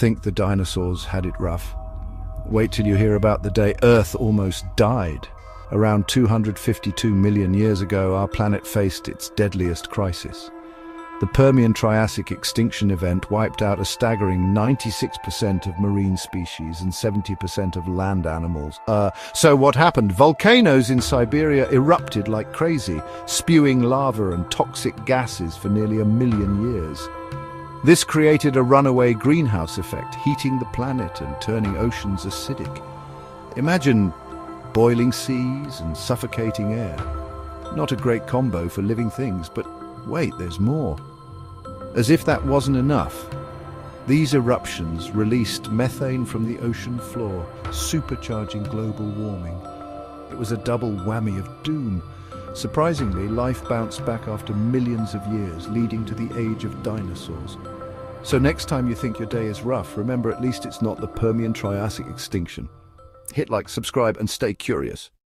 think the dinosaurs had it rough. Wait till you hear about the day Earth almost died. Around 252 million years ago, our planet faced its deadliest crisis. The Permian-Triassic extinction event wiped out a staggering 96% of marine species and 70% of land animals. So what happened? Volcanoes in Siberia erupted like crazy, spewing lava and toxic gases for nearly 1 million years. This created a runaway greenhouse effect, heating the planet and turning oceans acidic. Imagine boiling seas and suffocating air. Not a great combo for living things, but wait, there's more. As if that wasn't enough, these eruptions released methane from the ocean floor, supercharging global warming. It was a double whammy of doom. Surprisingly, life bounced back after millions of years, leading to the age of dinosaurs. So next time you think your day is rough, remember at least it's not the Permian-Triassic extinction. Hit like, subscribe, and stay curious.